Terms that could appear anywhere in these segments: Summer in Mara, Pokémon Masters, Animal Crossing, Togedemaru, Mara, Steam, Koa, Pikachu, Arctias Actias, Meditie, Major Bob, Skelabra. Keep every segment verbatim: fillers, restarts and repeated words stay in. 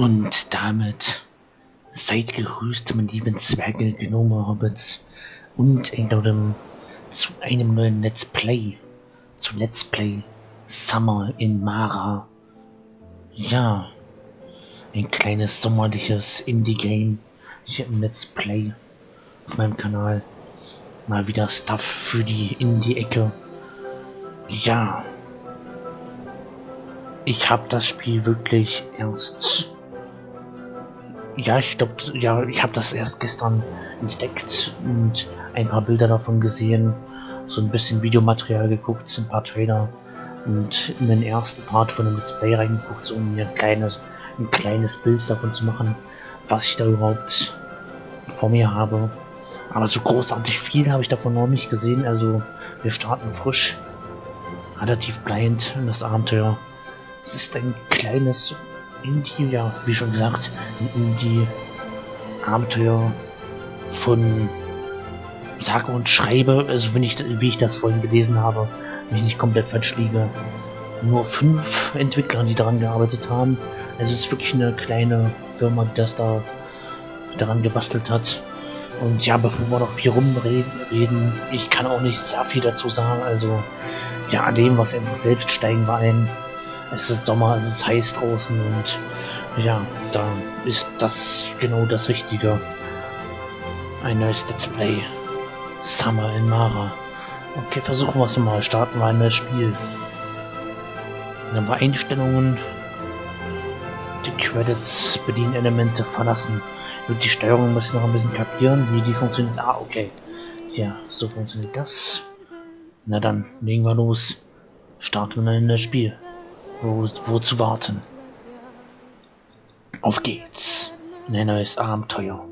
Und damit seid gegrüßt, meine lieben Zwerge, Gnome, Hobbits und Englodem zu einem neuen Let's Play. Zu Let's Play Summer in Mara. Ja, ein kleines sommerliches Indie-Game hier im Let's Play auf meinem Kanal. Mal wieder Stuff für die Indie-Ecke. Ja, ich habe das Spiel wirklich erst... Ja, ich glaube, ja, ich habe das erst gestern entdeckt und ein paar Bilder davon gesehen, so ein bisschen Videomaterial geguckt, ein paar Trailer und in den ersten Part von dem Let's Play reingeguckt, so, um mir ein kleines, ein kleines Bild davon zu machen, was ich da überhaupt vor mir habe. Aber so großartig viel habe ich davon noch nicht gesehen, also wir starten frisch, relativ blind in das Abenteuer. Es ist ein kleines Indie, ja, wie schon gesagt, ein Indie-Abenteuer von sage und schreibe, also wenn ich, wie ich das vorhin gelesen habe, wenn ich nicht komplett falsch liege, nur fünf Entwickler, die daran gearbeitet haben. Also es ist wirklich eine kleine Firma, die das da daran gebastelt hat. Und ja, bevor wir noch viel rumreden, ich kann auch nicht sehr viel dazu sagen, also ja, an dem, was einfach selbst steigen wir ein. Es ist Sommer, es ist heiß draußen und ja, da ist das genau das Richtige. Ein neues Let's Play. Summer in Mara. Okay, versuchen wir es mal. Starten wir ein neues Spiel. Dann haben wir Einstellungen. Die Credits, bedienen Elemente, verlassen. Und die Steuerung muss ich noch ein bisschen kapieren, wie die funktioniert. Ah, okay. Ja, so funktioniert das. Na dann, legen wir los. Starten wir dann in das Spiel. Wo, wo zu warten? Auf geht's! In ein neues Abenteuer.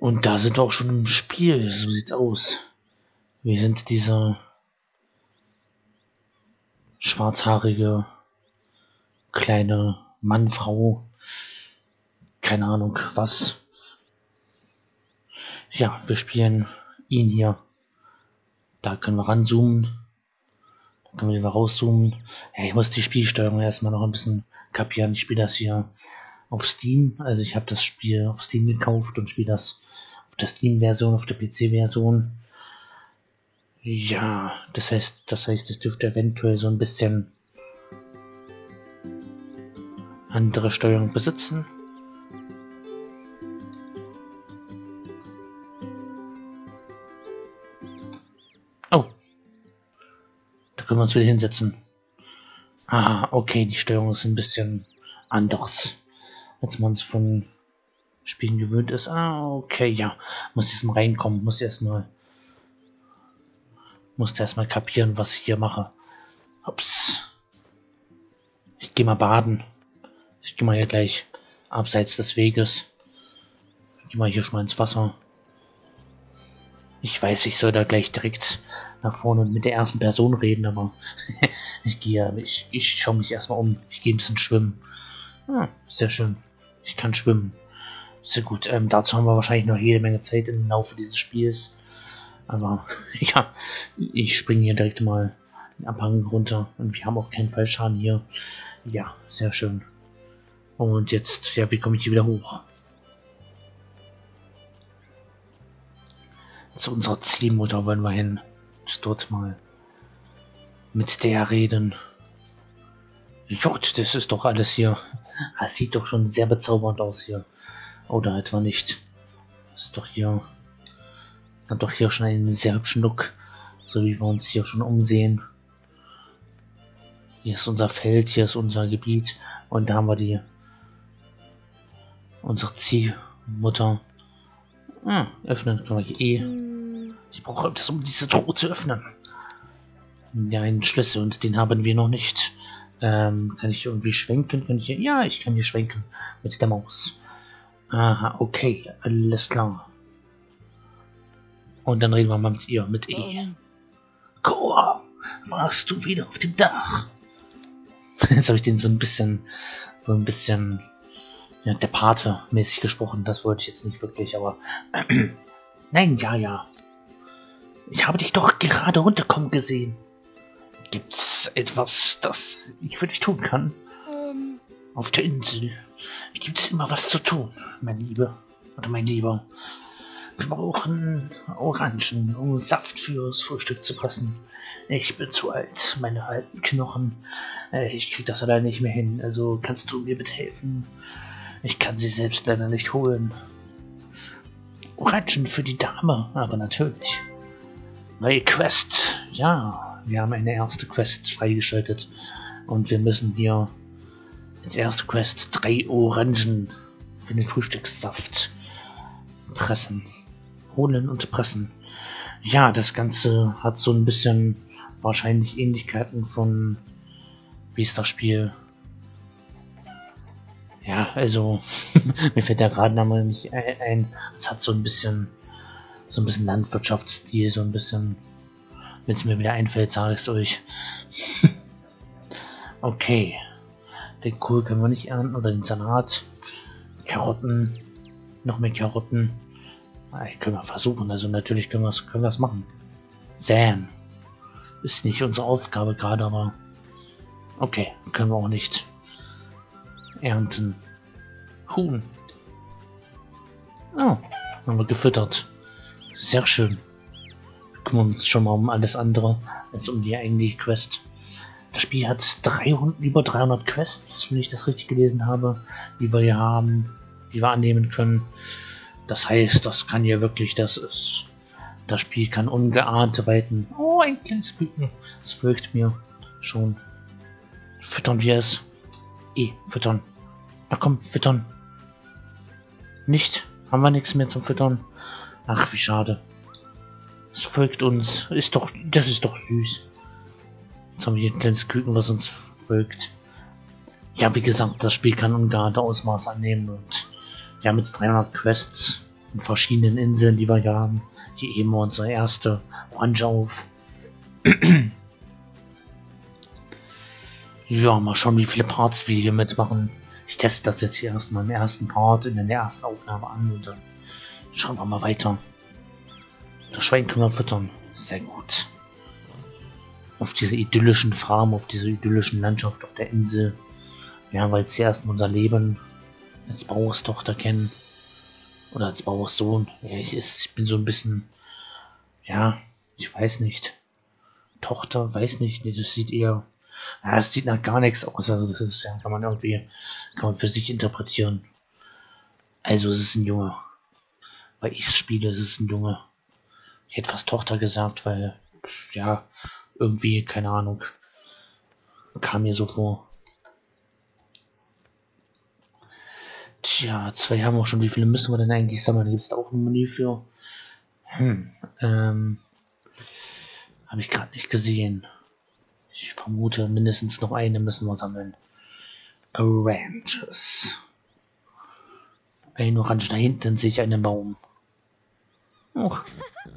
Und da sind wir auch schon im Spiel. So sieht's aus. Wir sind dieser schwarzhaarige kleine Mann, Frau, keine Ahnung was. Ja, wir spielen ihn hier. Da können wir ranzoomen. Da können wir wieder rauszoomen. Ja, ich muss die Spielsteuerung erstmal noch ein bisschen kapieren. Ich spiele das hier auf Steam. Also ich habe das Spiel auf Steam gekauft und spiele das auf der Steam-Version, auf der P C-Version. Ja, das heißt, das heißt, es dürfte eventuell so ein bisschen andere Steuerung besitzen. Können wir uns wieder hinsetzen. Ah, okay, die Steuerung ist ein bisschen anders, als man es von Spielen gewöhnt ist. Ah, okay, ja. Muss jetzt mal reinkommen. Muss erstmal. Muss erstmal kapieren, was ich hier mache. Ups. Ich gehe mal baden. Ich gehe mal hier gleich abseits des Weges. Ich gehe mal hier schon mal ins Wasser. Ich weiß, ich soll da gleich direkt nach vorne und mit der ersten Person reden, aber ich gehe, ich, ich schaue mich erstmal um. Ich gehe ein bisschen schwimmen. Ah, sehr schön. Ich kann schwimmen. Sehr gut. Ähm, dazu haben wir wahrscheinlich noch jede Menge Zeit im Laufe dieses Spiels. Aber ja, ich springe hier direkt mal den Abhang runter und wir haben auch keinen Fallschaden hier. Ja, sehr schön. Und jetzt, ja, wie komme ich hier wieder hoch? Zu unserer Zielmutter wollen wir hin. Dort mal mit der reden. Jott, das ist doch alles hier. Das sieht doch schon sehr bezaubernd aus hier. Oder etwa nicht. Das ist doch hier. Hat doch hier schon einen sehr hübschen Look. So wie wir uns hier schon umsehen. Hier ist unser Feld, hier ist unser Gebiet. Und da haben wir die. Unsere Zielmutter. Hm, öffnen können wir hier eh. Ich brauche das, um diese Truhe zu öffnen. Ja, einen Schlüssel und den haben wir noch nicht. Ähm, kann ich irgendwie schwenken? Kann ich hier? Ja, ich kann hier schwenken mit der Maus. Aha, okay, alles klar. Und dann reden wir mal mit ihr, mit E. Koa, warst du wieder auf dem Dach? Jetzt habe ich den so ein bisschen, so ein bisschen, ja, der Pate mäßig gesprochen. Das wollte ich jetzt nicht wirklich, aber nein, ja, ja. Ich habe dich doch gerade runterkommen gesehen. Gibt's etwas, das ich für dich tun kann? Ähm. Auf der Insel gibt's immer was zu tun, mein Lieber. Oder mein Lieber. Wir brauchen Orangen, um Saft fürs Frühstück zu pressen. Ich bin zu alt, meine alten Knochen. Ich krieg das alleine nicht mehr hin, also kannst du mir mithelfen? Ich kann sie selbst leider nicht holen. Orangen für die Dame, aber natürlich. Neue Quest. Ja, wir haben eine erste Quest freigeschaltet. Und wir müssen hier als erste Quest drei Orangen für den Frühstückssaft pressen. Holen und pressen. Ja, das Ganze hat so ein bisschen wahrscheinlich Ähnlichkeiten von wie ist das Spiel? Ja, also mir fällt der gerade Name nicht ein. Es hat so ein bisschen so ein bisschen Landwirtschaftsstil, so ein bisschen. Wenn es mir wieder einfällt, sage ich es euch. Okay. Den Kohl können wir nicht ernten oder den Salat. Karotten. Noch mehr Karotten. Ich können wir versuchen, also natürlich können wir es können wir's machen. Sam. Ist nicht unsere Aufgabe gerade, aber okay, können wir auch nicht ernten. Huhn. Oh, haben wir gefüttert. Sehr schön. Wir kümmern uns schon mal um alles andere, als um die eigentliche Quest. Das Spiel hat dreihundert, über dreihundert Quests, wenn ich das richtig gelesen habe, die wir hier haben, die wir annehmen können. Das heißt, das kann ja wirklich, das ist, das Spiel kann ungeahnte Weiten. Oh, ein kleines Küken. Das folgt mir schon. Füttern wir es. Eh, füttern. Na komm, füttern. Nicht. Haben wir nichts mehr zum Füttern. Ach, wie schade. Es folgt uns. Ist doch, das ist doch süß. Jetzt haben wir hier ein kleines Küken, was uns folgt. Ja, wie gesagt, das Spiel kann ungeahnte Ausmaße annehmen und wir haben jetzt dreihundert Quests in verschiedenen Inseln, die wir hier haben. Hier eben unsere erste Orange auf. Ja, mal schauen, wie viele Parts wir hier mitmachen. Ich teste das jetzt hier erstmal im ersten Part, in der ersten Aufnahme an und dann schauen wir mal weiter. Das Schwein können wir füttern. Sehr gut. Auf diese idyllischen Farm, auf diese idyllischen Landschaft, auf der Insel. Ja, weil es hier erstmal unser Leben als Bauerstochter kennen. Oder als Bauerssohn. Ja, ich, ich bin so ein bisschen. Ja, ich weiß nicht. Tochter, weiß nicht. Nee, das sieht eher. Ja, das sieht nach gar nichts aus. Also, das ist, ja, kann man irgendwie. Kann man für sich interpretieren. Also, es ist ein Junge. Weil ich es spiele, es ist ein Junge. Ich hätte fast Tochter gesagt, weil. Ja, irgendwie, keine Ahnung. Kam mir so vor. Tja, zwei haben wir schon. Wie viele müssen wir denn eigentlich sammeln? Gibt es da auch ein Menü für? Hm, ähm... Habe ich gerade nicht gesehen. Ich vermute, mindestens noch eine müssen wir sammeln. Oranges. Ein Orange. Da hinten sehe ich einen Baum. Och,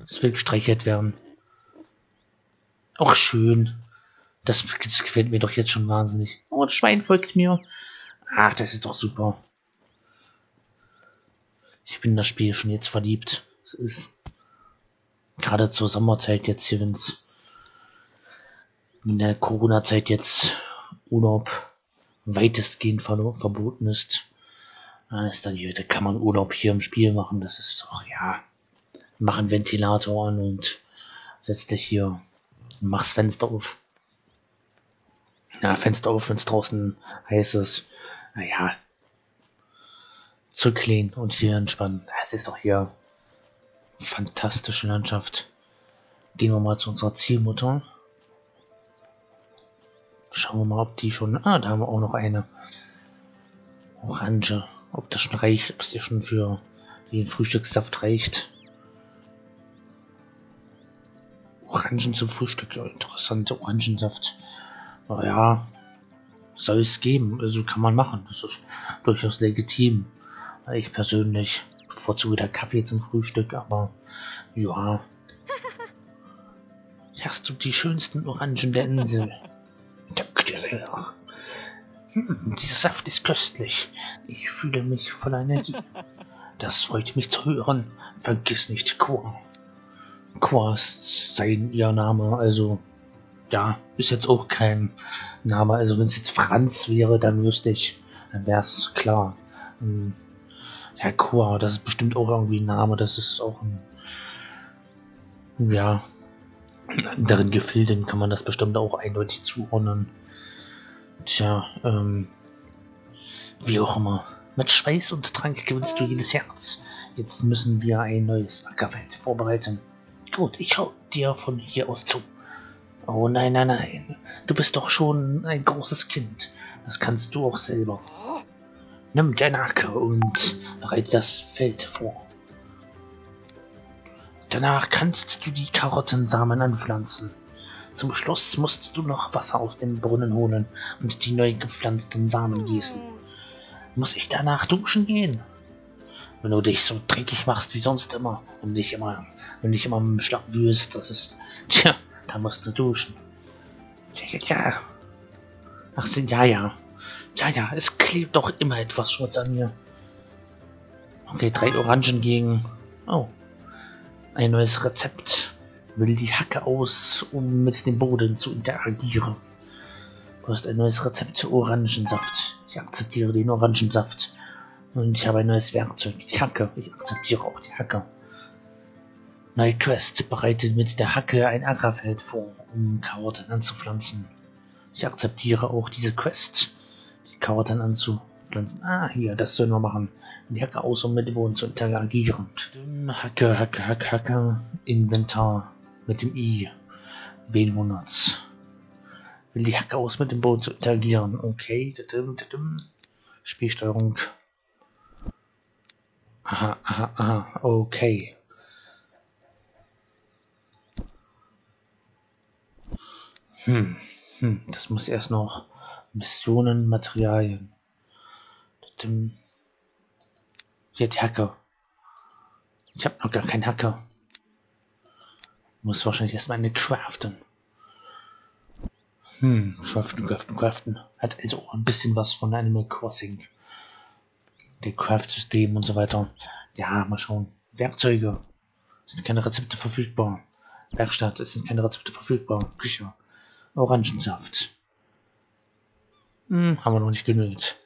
es will gestreichelt werden. Och, schön. Das, das gefällt mir doch jetzt schon wahnsinnig. Oh, das Schwein folgt mir. Ach, das ist doch super. Ich bin in das Spiel schon jetzt verliebt. Es ist gerade zur Sommerzeit jetzt hier, wenn es in der Corona-Zeit jetzt Urlaub weitestgehend ver verboten ist, dann ist dann hier, da kann man Urlaub hier im Spiel machen. Das ist doch ja, mach einen Ventilator an und setz dich hier, mach's Fenster auf. Ja, Fenster auf, wenn es draußen heiß ist. Naja. Zurücklehnen und hier entspannen. Es ist doch hier eine fantastische Landschaft. Gehen wir mal zu unserer Zielmutter. Schauen wir mal, ob die schon. Ah, da haben wir auch noch eine Orange. Ob das schon reicht, ob es dir schon für den Frühstückssaft reicht. Orangen zum Frühstück. Interessanter Orangensaft. Naja, soll es geben. Also kann man machen. Das ist durchaus legitim. Ich persönlich bevorzuge da Kaffee zum Frühstück, aber ja. Hier hast du die schönsten Orangen der Insel. Danke dir sehr. Hm, dieser Saft ist köstlich. Ich fühle mich voller Energie. Das freut mich zu hören. Vergiss nicht Qua. Qua ist sein ihr Name, also ja, ist jetzt auch kein Name. Also wenn es jetzt Franz wäre, dann wüsste ich, dann wäre es klar. Ähm, ja, Kua, das ist bestimmt auch irgendwie ein Name. Das ist auch ein, ja, in anderen Gefilden kann man das bestimmt auch eindeutig zuordnen. Tja, ähm, wie auch immer. Mit Schweiß und Trank gewinnst du jedes Herz. Jetzt müssen wir ein neues Ackerfeld vorbereiten. Gut, ich schau dir von hier aus zu. Oh nein, nein, nein. Du bist doch schon ein großes Kind. Das kannst du auch selber. Nimm deine Acker und bereite das Feld vor. Danach kannst du die Karottensamen anpflanzen. Zum Schluss musst du noch Wasser aus dem Brunnen holen und die neu gepflanzten Samen gießen. Muss ich danach duschen gehen? Wenn du dich so dreckig machst wie sonst immer und dich immer, wenn dich immer im Schlamm wühlst, das ist, tja, da musst du duschen. Ja, ja, ja. Ach so, ja, ja. Ja, ja, es klebt doch immer etwas Schmutz an mir. Okay, drei Orangen gegen, oh, ein neues Rezept. Will die Hacke aus, um mit dem Boden zu interagieren. Du hast ein neues Rezept zu Orangensaft. Ich akzeptiere den Orangensaft. Und ich habe ein neues Werkzeug, die Hacke. Ich akzeptiere auch die Hacke. Neue Quest. Bereitet mit der Hacke ein Ackerfeld vor, um Karotten anzupflanzen. Ich akzeptiere auch diese Quest, die Karotten anzupflanzen. Ah, hier, das sollen wir machen. Die Hacke aus, um mit dem Boden zu interagieren. Hacke, Hacke, Hacke, Hacke. Inventar mit dem I. Wen wundert's? Will die Hacke aus, mit dem Boden zu interagieren. Okay. Spielsteuerung. Aha, aha, aha. Okay. Hm. Hm. Das muss erst noch. Missionen, Materialien. Hier die Hacke. Ich habe noch gar keine Hacke. Muss wahrscheinlich erstmal eine craften. Hm, craften, craften, craften. Hat also auch ein bisschen was von Animal Crossing. Der Craft-System und so weiter. Ja, mal schauen. Werkzeuge. Es sind keine Rezepte verfügbar. Werkstatt. Es sind keine Rezepte verfügbar. Küche. Orangensaft. Hm, haben wir noch nicht genügt.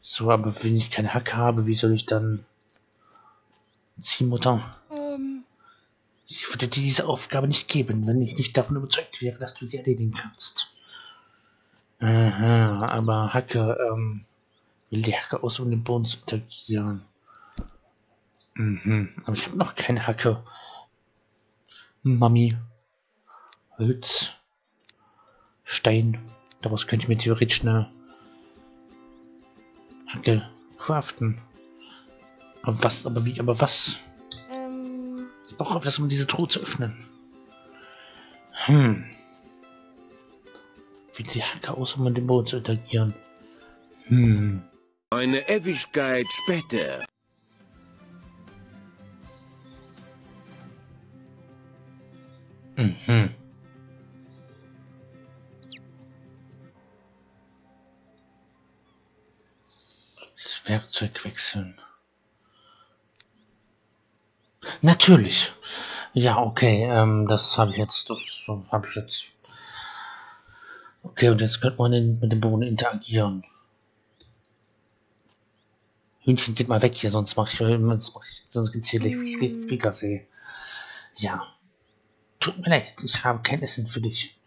So, aber wenn ich keine Hacke habe, wie soll ich dann... Ziehmutter? Ich würde dir diese Aufgabe nicht geben, wenn ich nicht davon überzeugt wäre, dass du sie erledigen kannst. Aha, aber Hacke, ähm, will die Hacke aus, um den Boden zu interagieren. Mhm, aber ich habe noch keine Hacke. Mami. Holz. Stein. Daraus könnte ich mir theoretisch eine Hacke craften. Aber was, aber wie, aber was? Doch auf das, um diese Truhe zu öffnen. Hm. Wie die Hacke aus, um mit dem Boden zu interagieren. Hm. Eine Ewigkeit später. Mhm. Das Werkzeug wechseln. Natürlich. Ja, okay. Ähm, das habe ich jetzt. Das habe ich jetzt. Okay, und jetzt könnte man den, mit dem Boden interagieren. Hühnchen, geht mal weg hier, sonst mache ich, mach ich. Sonst gibt es hier den Fliegersee. Ja. Tut mir leid, ich habe kein Essen für dich.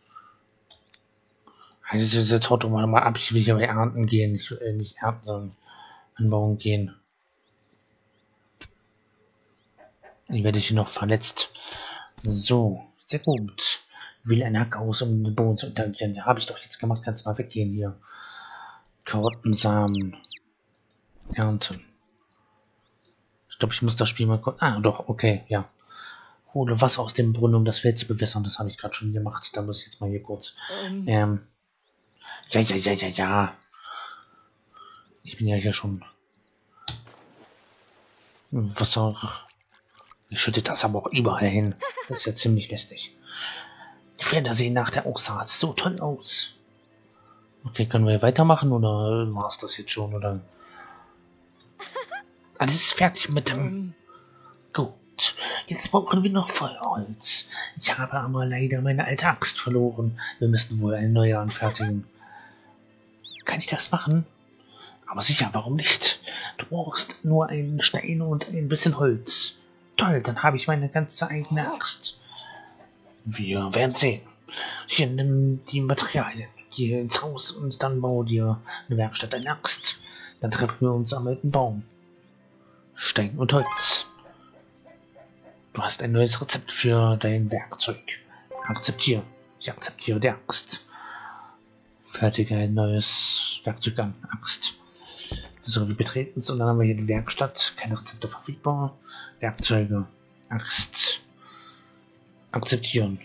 Also, jetzt haut doch mal ab. Ich will hier bei Ernten gehen. Ich will äh, nicht Ernten, sondern Anbauen gehen. Ich werde hier noch verletzt. So, sehr gut. Ich will eine Hacke aus, um den Boden zu interagieren. Ja, habe ich doch jetzt gemacht. Kannst mal weggehen hier. Karottensamen. Ernten. Ich glaube, ich muss das Spiel mal... Ah, doch, okay, ja. Hole Wasser aus dem Brunnen, um das Feld zu bewässern. Das habe ich gerade schon gemacht. Da muss ich jetzt mal hier kurz... Um. Ähm. Ja, ja, ja, ja, ja. Ich bin ja hier schon... Wasser... Ich schütte das aber auch überall hin. Das ist ja ziemlich lästig. Die Felder sehen nach der Aussaat so toll aus. Okay, können wir weitermachen oder war es das jetzt schon? Oder? Alles ist fertig mit dem... Gut. Gut, jetzt brauchen wir noch Feuerholz. Ich habe aber leider meine alte Axt verloren. Wir müssen wohl eine neue anfertigen. Kann ich das machen? Aber sicher, warum nicht? Du brauchst nur einen Stein und ein bisschen Holz. Toll, dann habe ich meine ganze eigene Axt. Wir werden sehen. Hier, nimm die Materialien. Geh ins Haus und dann bau dir eine Werkstatt, eine Axt. Dann treffen wir uns am alten Baum. Stein und Holz. Du hast ein neues Rezept für dein Werkzeug. Akzeptiere. Ich akzeptiere die Axt. Fertige ein neues Werkzeug an. Axt. So, wir betreten es und dann haben wir hier die Werkstatt. Keine Rezepte verfügbar. Werkzeuge. Axt. Akzeptieren.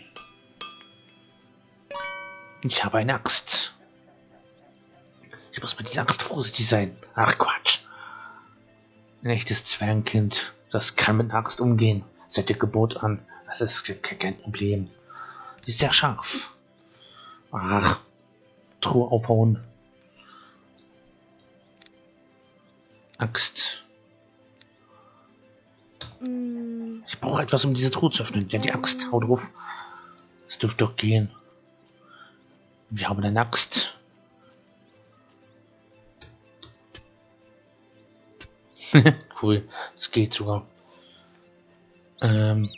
Ich habe eine Axt. Ich muss mit dieser Axt vorsichtig sein. Ach Quatsch. Ein echtes Zwergenkind. Das kann mit einer Axt umgehen. Seit der Geburt an. Das ist kein Problem. Die ist sehr scharf. Ach. Truhe aufhauen. Axt. Ich brauche etwas, um diese Truhe zu öffnen. Ja, die Axt. Hau drauf. Es dürfte doch gehen. Wir haben eine Axt. Cool. Es geht sogar. Ähm.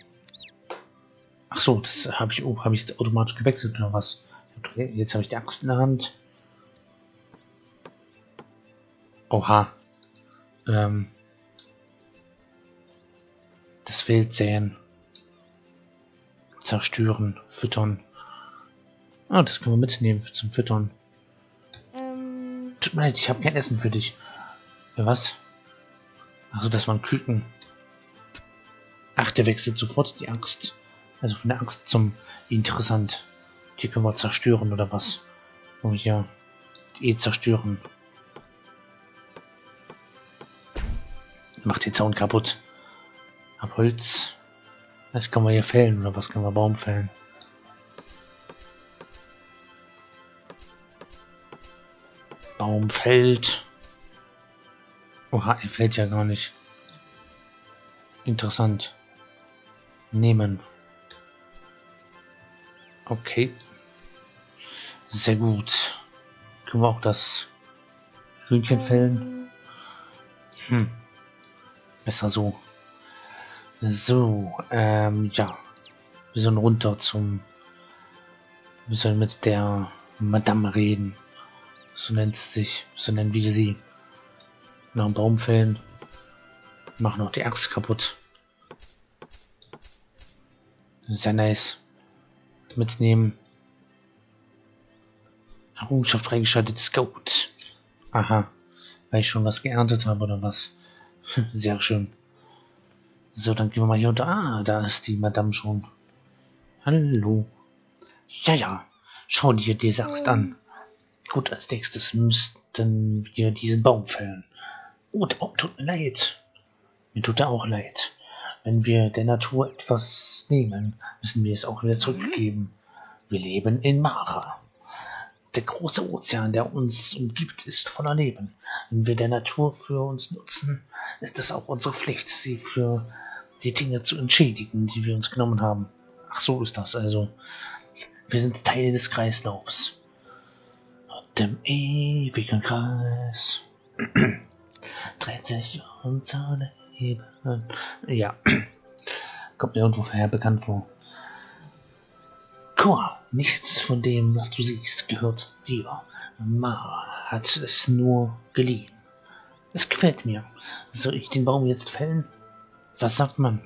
Ach so, das habe ich, oh, habe ich automatisch gewechselt oder was? Jetzt habe ich die Axt in der Hand. Oha. Ähm. Das Wild säen. Zerstören. Füttern. Ah, das können wir mitnehmen zum Füttern. Ähm. Tut mir leid, ich habe kein Essen für dich. Ja, was? Also das waren Küken. Ach, der wechselt sofort die Axt. Also von der Axt zum... Interessant. Hier können wir zerstören, oder was? Oh ja. Eh zerstören. Macht den Zaun kaputt. Hab Holz. Das können wir hier fällen, oder was? Können wir Baum fällen? Baum fällt. Oha, er fällt ja gar nicht. Interessant. Nehmen. Okay. Sehr gut. Können wir auch das Hühnchen fällen? Hm. Besser so. So, ähm, ja. Wir sollen runter zum... Wir sollen mit der Madame reden. So nennt sie sich. So nennen wir sie. Nach dem Baum fällen. Machen auch die Axt kaputt. Sehr nice. Mitnehmen. Errungenschaft freigeschaltet. Scout. Aha. Weil ich schon was geerntet habe oder was. Sehr schön. So, dann gehen wir mal hier unter. Ah, da ist die Madame schon. Hallo. Ja, ja. Schau dir diese Axt an. Gut, als nächstes müssten wir diesen Baum fällen. Oh, der Baum tut mir leid. Mir tut er auch leid. Wenn wir der Natur etwas nehmen, müssen wir es auch wieder zurückgeben. Wir leben in Mara. Der große Ozean, der uns umgibt, ist voller Leben. Wenn wir der Natur für uns nutzen, ist es auch unsere Pflicht, sie für die Dinge zu entschädigen, die wir uns genommen haben. Ach, so ist das also. Wir sind Teil des Kreislaufs. Dem ewigen Kreis dreht sich unser Leben. Ja, kommt mir irgendwo her bekannt vor. Koa, nichts von dem, was du siehst, gehört dir. Mara hat es nur geliehen. Es gefällt mir. Soll ich den Baum jetzt fällen? Was sagt man?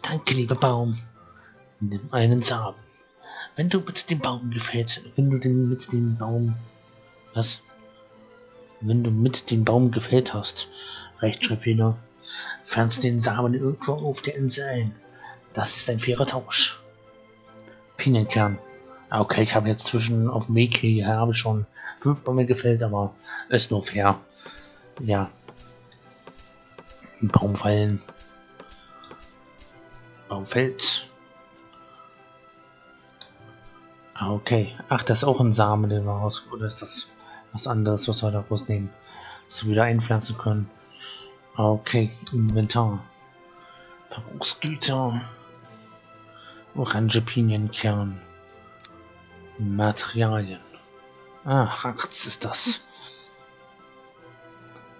Danke, lieber Baum. Nimm einen Samen. Wenn du mit dem Baum gefällt, wenn du den mit dem Baum... Was? Wenn du mit dem Baum gefällt hast, Rechtschreibfehler. Pflanz den Samen irgendwo auf der Insel ein. Das ist ein fairer Tausch. Pinienkern. Okay, ich habe jetzt zwischen auf dem Weg hier habe ich schon fünf Bäume gefällt, aber ist nur fair. Ja. Baum fallen. Baum fällt. Okay. Ach, das ist auch ein Samen, den wir raus... Oder ist das was anderes, was wir da rausnehmen? Dass wir wieder einpflanzen können. Okay, Inventar. Verbrauchsgüter, Orange, Pinienkern, Materialien. Ah, Harz ist das.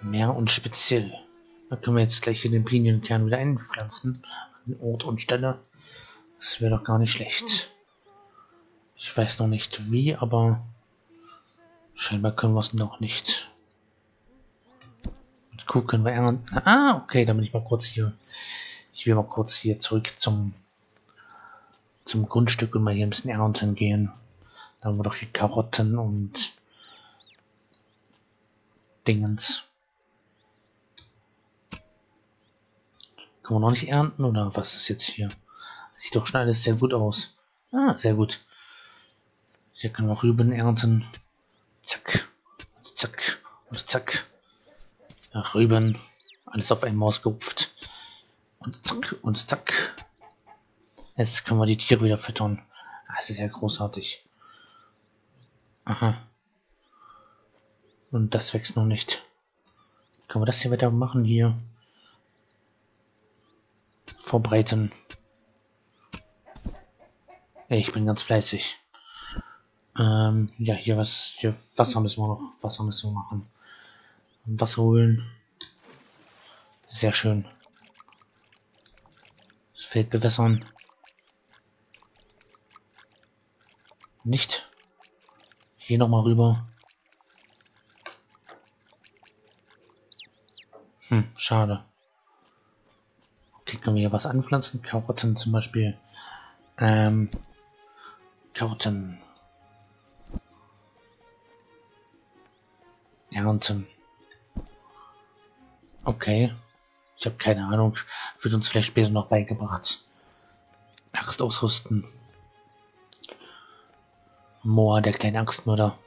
Mehr und speziell. Da können wir jetzt gleich hier den Pinienkern wieder einpflanzen. An Ort und Stelle. Das wäre doch gar nicht schlecht. Ich weiß noch nicht wie, aber scheinbar können wir es noch nicht. Mit Kuh können wir ernten. Ah, okay, dann bin ich mal kurz hier. Ich will mal kurz hier zurück zum, zum Grundstück und mal hier ein bisschen ernten gehen. Da haben wir doch hier Karotten und Dingens. Können wir noch nicht ernten oder was ist jetzt hier? Sieht doch schon alles sehr gut aus. Ah, sehr gut. Hier können wir Rüben ernten. Zack. Und zack. Und zack. Ja, Rüben. Alles auf einmal ausgerupft. Und zack. Und zack. Jetzt können wir die Tiere wieder füttern. Das ist ja großartig. Aha. Und das wächst noch nicht. Können wir das hier weiter machen hier? Verbreiten. Ich bin ganz fleißig. Ähm, ja, hier was, hier Wasser müssen wir noch, Wasser müssen wir machen. Wasser holen. Sehr schön. Das Feld bewässern. Nicht. Hier nochmal rüber. Hm, schade. Okay, können wir hier was anpflanzen? Karotten zum Beispiel. Ähm... Karotten. Ernten. Okay. Ich habe keine Ahnung. Wird uns vielleicht später noch beigebracht. Axt ausrüsten. Moa, der kleine Axtmörder.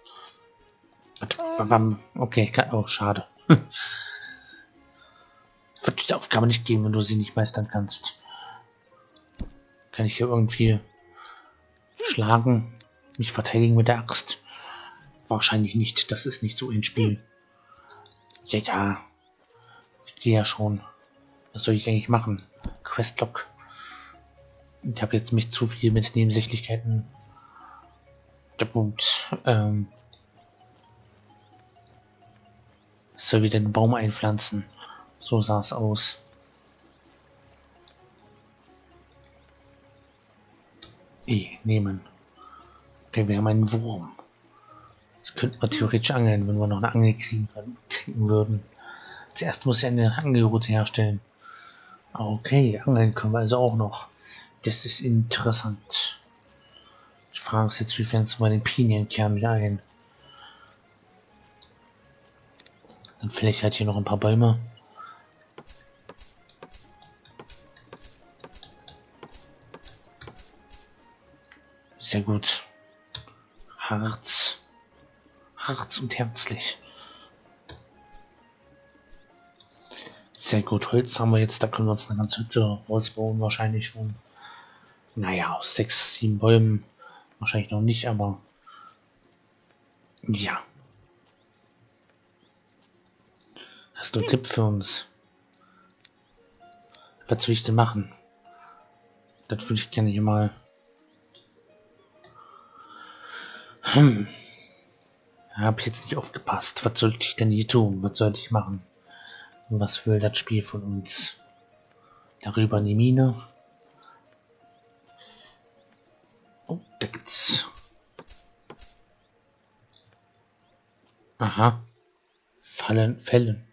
Okay, ich kann... Oh, schade. Wird diese Aufgabe nicht geben, wenn du sie nicht meistern kannst. Kann ich hier irgendwie schlagen? Mich verteidigen mit der Axt? Wahrscheinlich nicht. Das ist nicht so ein Spiel. Ja, ja. Ich gehe ja schon. Was soll ich eigentlich machen? Questlog. Ich habe jetzt mich zu viel mit Nebensächlichkeiten. Der Punkt. Ähm. Soll wieder den Baum einpflanzen. So sah es aus. E, nehmen. Okay, wir haben einen Wurm. Das könnten wir theoretisch angeln, wenn wir noch eine Angel kriegen, kriegen würden. Zuerst muss ich eine Angelroute herstellen. Okay, angeln können wir also auch noch. Das ist interessant. Ich frage es jetzt, wie fängst du mal den Pinienkern wieder ein? Dann fäll ich halt hier noch ein paar Bäume. Sehr gut. Harz. Harz und herzlich. Sehr gut. Holz haben wir jetzt. Da können wir uns eine ganze Hütte ausbauen. Wahrscheinlich schon. Naja, aus sechs, sieben Bäumen. Wahrscheinlich noch nicht, aber... Ja. Hast du einen Tipp für uns? Was will ich denn machen? Das würde ich gerne hier mal... Hm. Habe ich jetzt nicht aufgepasst. Was sollte ich denn hier tun? Was sollte ich machen? Und was will das Spiel von uns? Darüber in die Mine. Oh, da gibt's. Aha. Fallen, Fällen.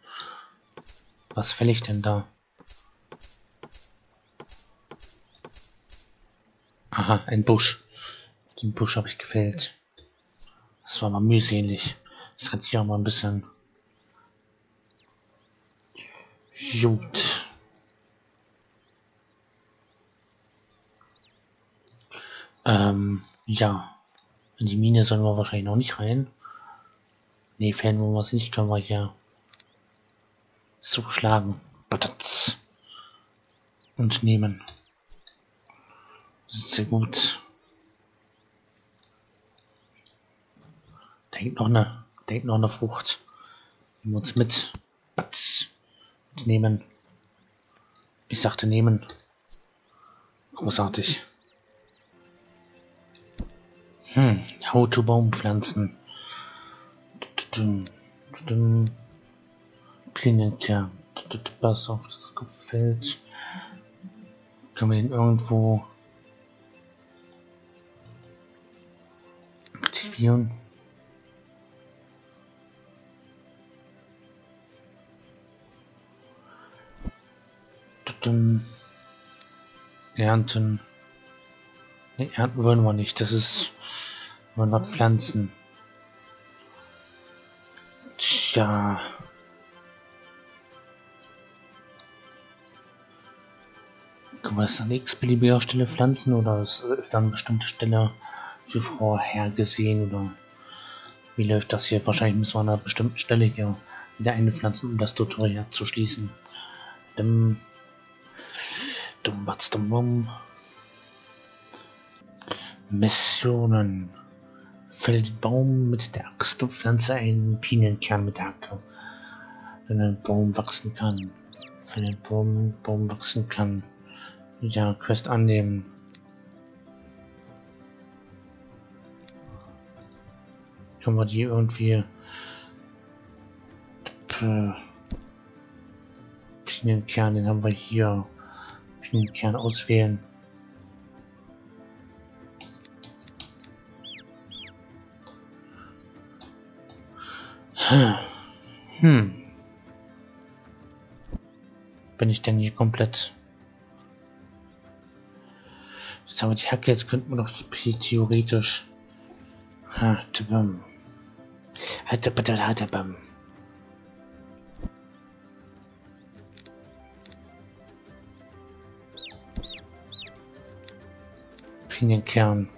Was fäll ich denn da? Aha, ein Busch. Den Busch habe ich gefällt. Das war mal mühselig. Das hat hier auch mal ein bisschen... Gut. Ähm, ja. In die Mine sollen wir wahrscheinlich noch nicht rein. Ne, fern wo wir es nicht, können wir hier zuschlagen. Batatz. Und nehmen. Sehr gut. Da hängt noch eine, da hängt noch eine Frucht. Nehmen wir uns mit. Batz. Und nehmen. Ich sagte nehmen. Großartig. Hm, how to Baumpflanzen. Kliniker. Pass auf das Gefällt. Können wir ihn irgendwo aktivieren? Ernten. Nee, ernten wollen wir nicht. Das ist nur noch Pflanzen. Tja. Können wir das an x-beliebiger Stelle pflanzen oder ist, ist dann eine bestimmte Stelle für vorher gesehen oder wie läuft das hier? Wahrscheinlich müssen wir an einer bestimmten Stelle hier wieder eine pflanzen, um das Tutorial zu schließen. Dem Dumbatsdumbum. Missionen. Fällt Baum mit der Axt und pflanze einen Pinienkern mit der Hacke, wenn ein Baum wachsen kann. Wenn ein Baum, Baum wachsen kann. Ja, Quest annehmen. Können wir die irgendwie Pinienkern, den haben wir hier. Pinienkern auswählen. Hm. Bin ich denn hier komplett? Jetzt haben wir die Hacke, jetzt könnten wir doch theoretisch. Ha, tabam. Hatte bitte, hatte bam. Pinienkern.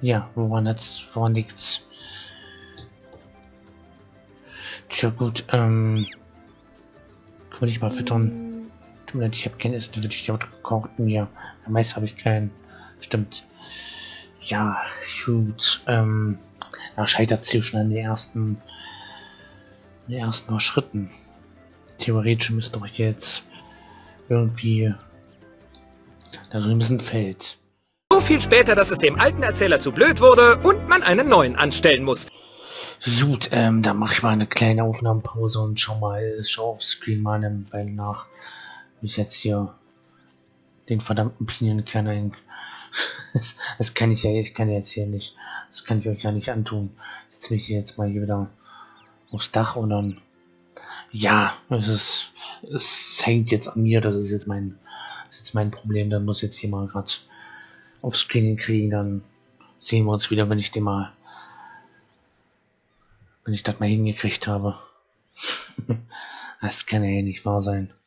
Ja, woran hat's, woran liegt's? Tja gut, ähm... können wir dich mal füttern? Tut mir leid, ich hab kein Essen für dich, ich hab gekochten, ja. Mais habe ich keinen. Stimmt. Ja, gut, ähm... da scheitert es hier schon an den ersten... den ersten Schritten. Theoretisch müsste doch jetzt... irgendwie... da drüben ist ein Feld. So viel später, dass es dem alten Erzähler zu blöd wurde und man einen neuen anstellen musste. Gut, ähm, dann mache ich mal eine kleine Aufnahmepause und schau mal, schau auf Screen mal eine Weile nach, wie ich jetzt hier den verdammten Pinienkern ein... das, das kann ich ja, ich kann jetzt hier nicht, das kann ich euch ja nicht antun. Jetzt mich jetzt mal hier wieder aufs Dach und dann... ja, es ist... es hängt jetzt an mir, das ist jetzt mein... das ist jetzt mein Problem, dann muss jetzt hier mal gerade... auf Screen kriegen, dann sehen wir uns wieder, wenn ich den mal, wenn ich das mal hingekriegt habe. Das kann ja nicht wahr sein.